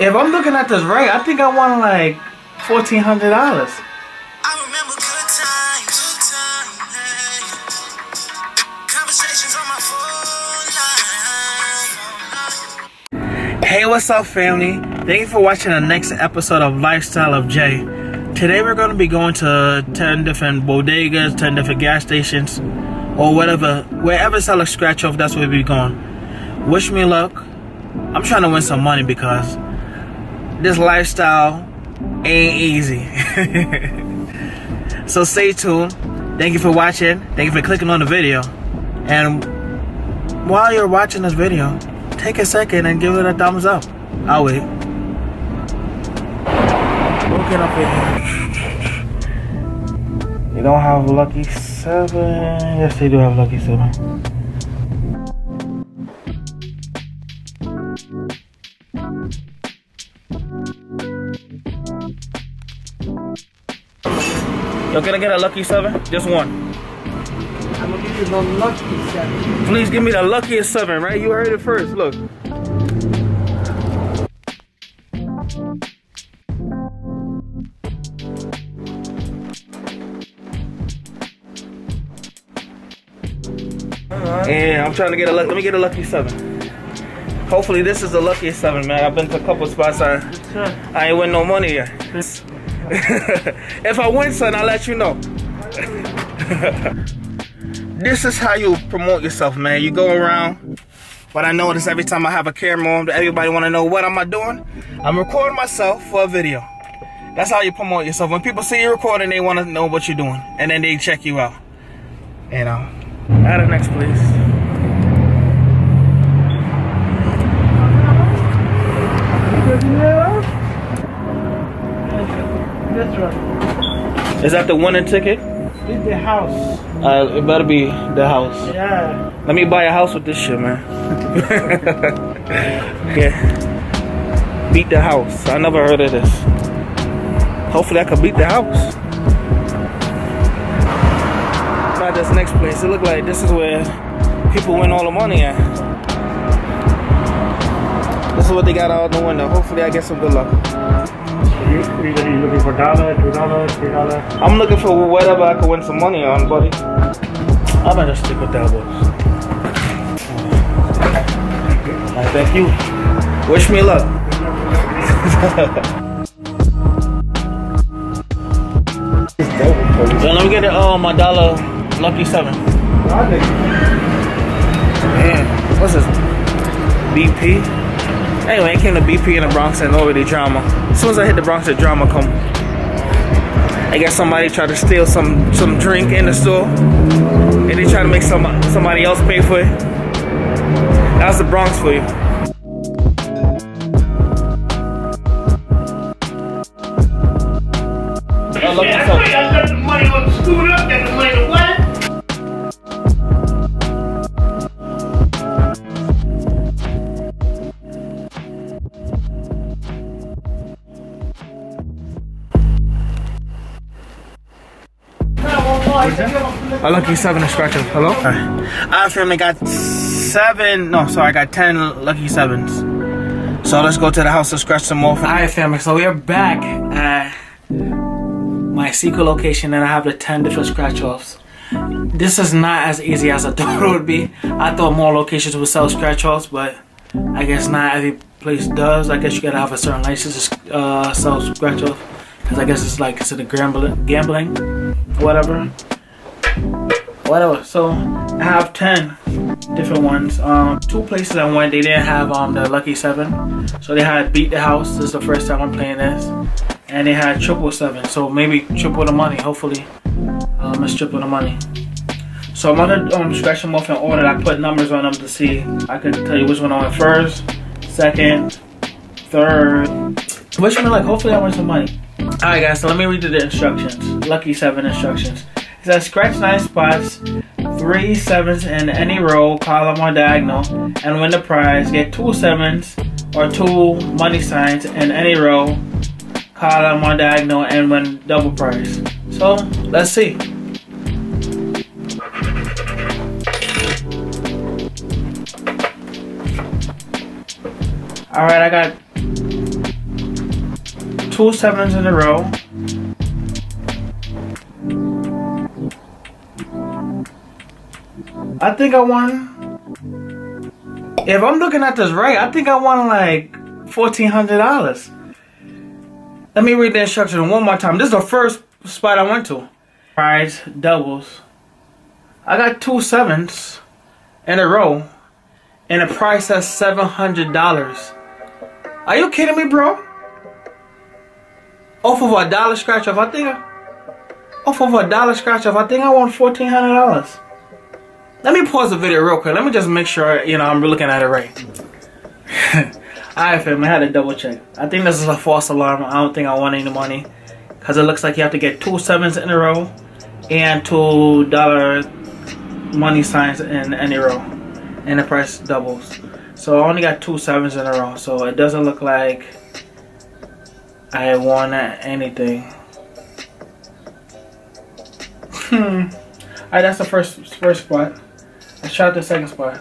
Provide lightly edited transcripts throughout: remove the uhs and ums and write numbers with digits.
If I'm looking at this right, I think I won like $1,400. Hey, what's up, family? Thank you for watching the next episode of Lifestyle of Jay. Today we're going to be going to 10 different bodegas, 10 different gas stations, or whatever, wherever sell a scratch off, that's where we'll be going. Wish me luck. I'm trying to win some money because this lifestyle ain't easy. So stay tuned. Thank you for watching. Thank you for clicking on the video. And while you're watching this video, take a second and give it a thumbs up. I'll wait. We'll get up in here. They don't have Lucky 7. Yes, they do have Lucky 7. Yo, can I get a Lucky 7? Just one. I'm gonna give you the Lucky 7. Please give me the luckiest 7, right? You heard it first, look. Right. Yeah, I'm trying to get a lucky. Let me get a Lucky 7. Hopefully this is the luckiest 7, man. I've been to a couple spots. I ain't win no money yet. If I win, son, I'll let you know. This is how you promote yourself, man. You go around. But I notice every time I have a camera on, everybody want to know what am I doing. I'm recording myself for a video. That's how you promote yourself. When people see you recording, they want to know what you're doing, and then they check you out. You know. Out of next, please. This one. Is that the winning ticket? It's the house. It better be the house. Yeah. Let me buy a house with this shit, man. Yeah. Beat the house. I never heard of this. Hopefully I can beat the house. Try this next place. It look like this is where people win all the money at. This is what they got out the window. Hopefully I get some good luck. Are you looking for $1, $2, $3? I'm looking for whatever I can win some money on, buddy. I'm gonna just stick with that one. Right, thank you. Wish me luck. So let me get my dollar Lucky 7. Man, what's this? BP? Anyway, I came to BP in the Bronx and over the drama. As soon as I hit the Bronx, the drama come. I guess somebody tried to steal some drink in the store, and they tried to make somebody else pay for it. That's the Bronx for you. I love myself. I got the money on the scooter, got the money to wet. A Lucky 7 is scratch up. Hello? Alright, family, I got 10 Lucky 7s. So let's go to the house to scratch some more. Alright, family, so we are back at my secret location and I have the 10 different scratch offs. This is not as easy as I thought it would be. I thought more locations would sell scratch offs, but I guess not every place does. I guess you gotta have a certain license to sell scratch offs. Because I guess it's like considered gambling, whatever. So I have 10 different ones. Two places I went, they didn't have the Lucky 7, so they had Beat the House. This is the first time I'm playing this, and they had 777. So maybe triple the money. Hopefully, it's triple the money. So I'm gonna scratch them off in order. I put numbers on them to see. I could tell you which one I went first, second, third. Wish me luck. Hopefully, I win some money. Alright guys, so let me read you the instructions. Lucky 7 instructions. It says scratch 9 spots, 3 sevens in any row, column or diagonal, and win the prize. Get 2 sevens or 2 money signs in any row, column or diagonal, and win double prize. So let's see. Alright, I got two sevens in a row. I think I won, if I'm looking at this right, I think I won like $1,400. Let me read the instruction one more time. This is the first spot I went to. Rides, doubles. I got two sevens in a row and the price that's $700. Are you kidding me, bro? Off of a dollar scratch off, I think I won $1,400. Let me pause the video real quick. Let me just make sure, you know, I'm looking at it right. Alright, fam, I had to double check. I think this is a false alarm. I don't think I won any money. Because it looks like you have to get two sevens in a row and $2 money signs in any row. And the price doubles. So I only got two sevens in a row. So it doesn't look like I won anything. Alright, that's the first spot. Let's try out the second spot.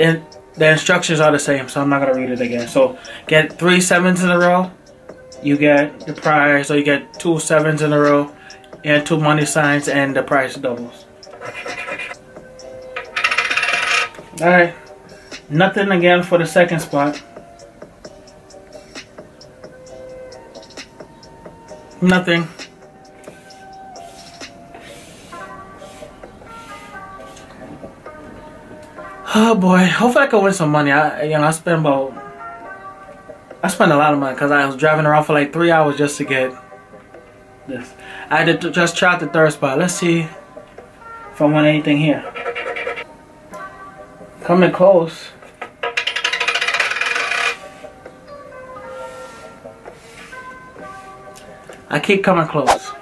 And the instructions are the same, so I'm not going to read it again. So get three sevens in a row, you get the prize. So you get two sevens in a row and two money signs and the prize doubles. Alright, nothing again for the second spot. Nothing. Oh boy, hopefully I can win some money. I spent a lot of money because I was driving around for like 3 hours just to get this. I had to just try out the third spot. Let's see if I won anything here. Coming close. I keep coming close.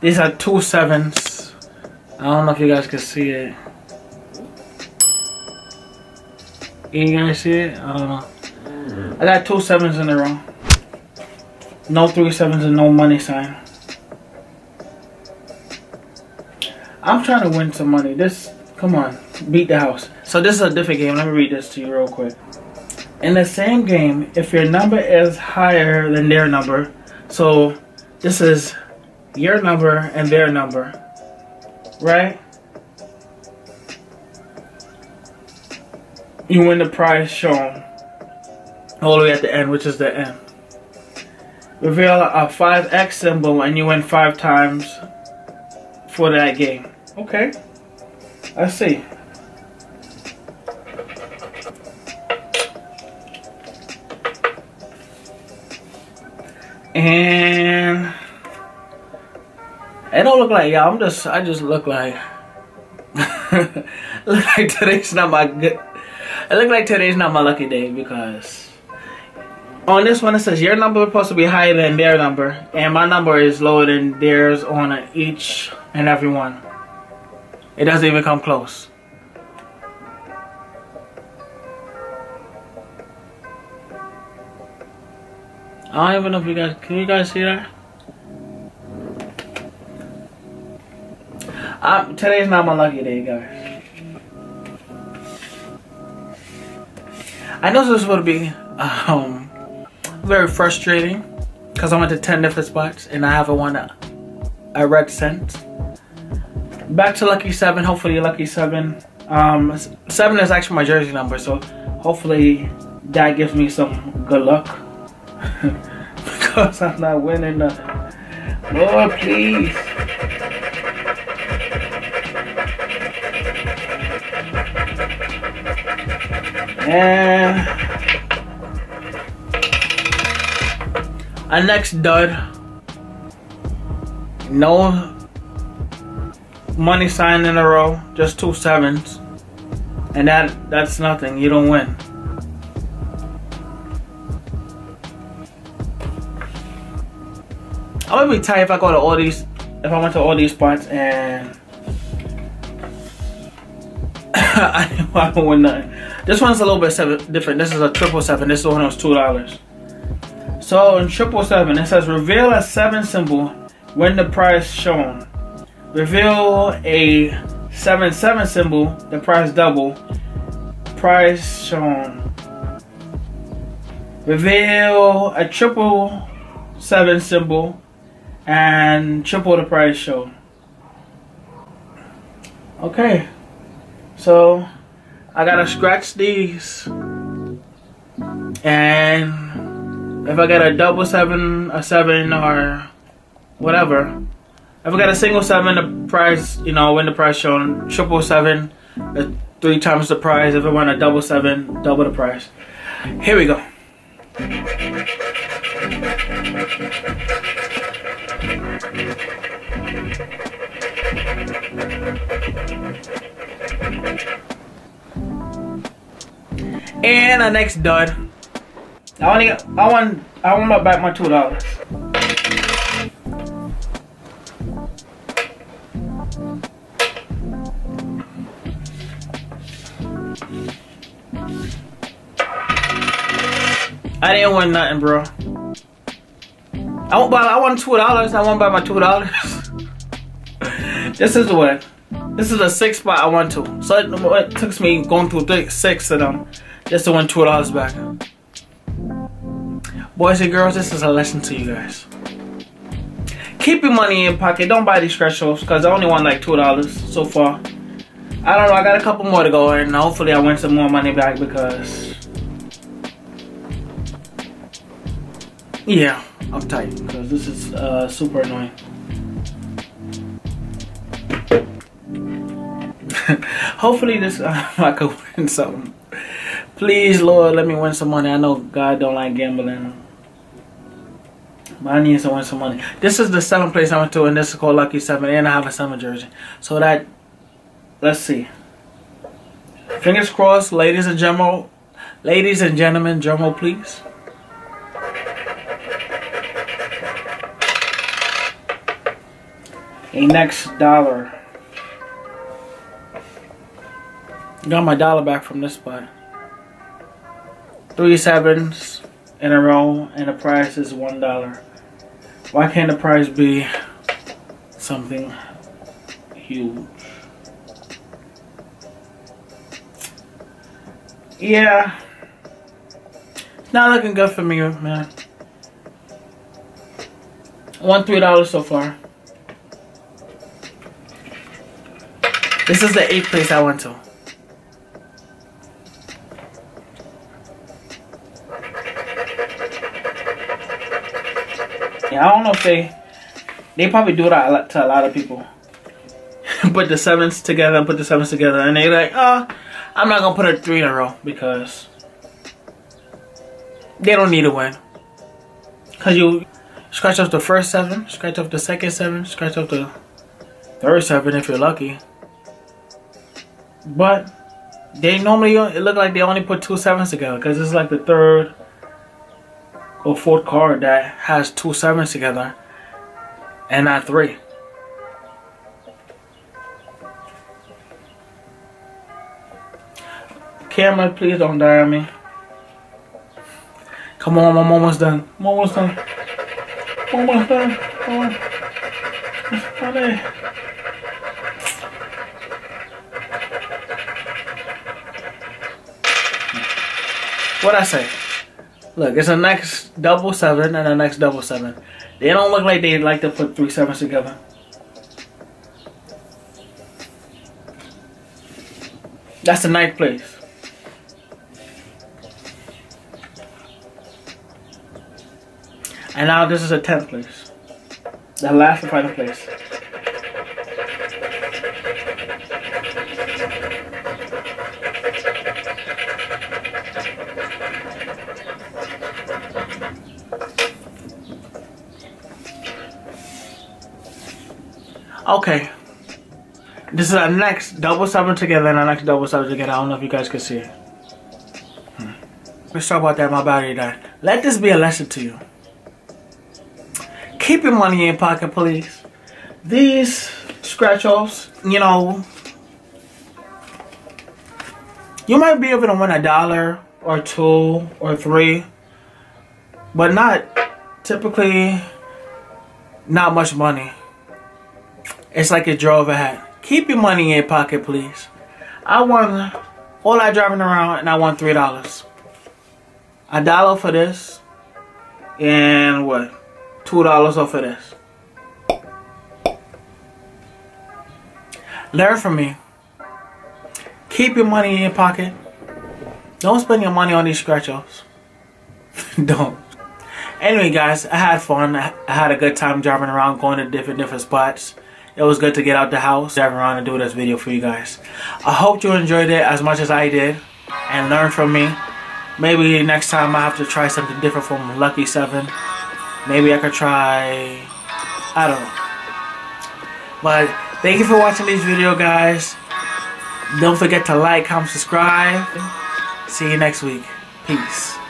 These are two sevens. I don't know if you guys can see it. You guys see it? I don't know. I got two sevens in a row. No three sevens and no money sign. I'm trying to win some money. This, come on, beat the house. So this is a different game. Let me read this to you real quick. In the same game, if your number is higher than their number, so this is your number and their number, right? You win the prize shown all the way at the end, which is the end. Reveal a 5X symbol and you win 5 times for that game. Okay. Let's see. And it don't look like, yeah, I just look like look like today's not my good. It looks like today's not my lucky day because on this one it says your number is supposed to be higher than their number and my number is lower than theirs on each and every one. It doesn't even come close. I don't even know if you guys, can you guys see that? Today's not my lucky day, guys. I know this would be very frustrating because I went to 10 different spots and I haven't won a red cent. Back to lucky 7, hopefully lucky 7. 7 is actually my jersey number, so hopefully that gives me some good luck because I'm not winning nothing. Lord, please. And our next dud, no money sign in a row, just two sevens, and that's nothing. You don't win. I would be tired if I go to all these, if I went to all these spots and I don't win nothing. This one's a little bit different. This is a 777. This one was $2. So in 777, it says reveal a 7 symbol when the prize shown. Reveal a 7/7 symbol, the prize double. Prize shown. reveal a 777 symbol and triple the price shown. Okay, so I gotta scratch these, and if I got a double 7, a 7, or whatever, if I got a single 7, the price, you know, win the price shown. 777, 3 times the price. If I want a double 7, double the price. Here we go. And the next dud. I want back my $2. I didn't win nothing, bro. I won $2. I won by my $2. This is the way. This is the 6th spot I went to. So it took me going through 6 of them just to win $2 back. Boys and girls, this is a lesson to you guys. Keep your money in your pocket. Don't buy these thresholds because I only won like $2 so far. I don't know. I got a couple more to go, and hopefully I win some more money back because, yeah, I'm tight because this is super annoying. Hopefully this I could win something. Please, Lord, let me win some money. I know God don't like gambling, but I need to win some money. This is the 7th place I went to, and this is called Lucky 7, and I have a 7 jersey. So that, let's see. Fingers crossed, ladies and gentlemen, drum roll, please. A next dollar. Got my $1 back from this spot. 3 7s in a row, and the price is $1. Why can't the price be something huge? Yeah. It's not looking good for me, man. I won $3 so far. This is the 8th place I went to. Yeah, I don't know if they probably do that a lot to a lot of people. Put the sevens together, and they like, oh, I'm not gonna put a 3 in a row because they don't need to win. Cause you scratch off the first 7, scratch off the second 7, scratch off the third 7 if you're lucky. But they normally, it look like they only put 2 7s together because it's like the 3rd or 4th card that has 2 7s together and not 3. Camera, please don't die on me. Come on, I'm almost done. I'm almost done. I'm almost done. Come on. That's not it. What'd I say? Look, it's the next double 7 and the next double 7. They don't look like they like to put 3 7s together. That's the 9th place. And now this is the 10th place. The last and final place. Okay, this is our next double 7 together and our next double 7 together. I don't know if you guys can see it. Let's talk about that, my battery died. Let this be a lesson to you. Keep your money in your pocket, please. These scratch-offs, you know, you might be able to win $1 or 2 or 3, but not typically not much money. It's like a draw of a hat. Keep your money in your pocket, please. I won all that driving around, and I won $3. $1 for this and what, $2 off of this. Learn from me. Keep your money in your pocket. Don't spend your money on these scratch-offs. Don't. Anyway, guys, I had fun. I had a good time driving around, going to different spots. It was good to get out the house, drive around, and do this video for you guys. I hope you enjoyed it as much as I did and learn from me. Maybe next time I have to try something different from Lucky 7. Maybe I could try... I don't know. But thank you for watching this video, guys. Don't forget to like, comment, subscribe. See you next week. Peace.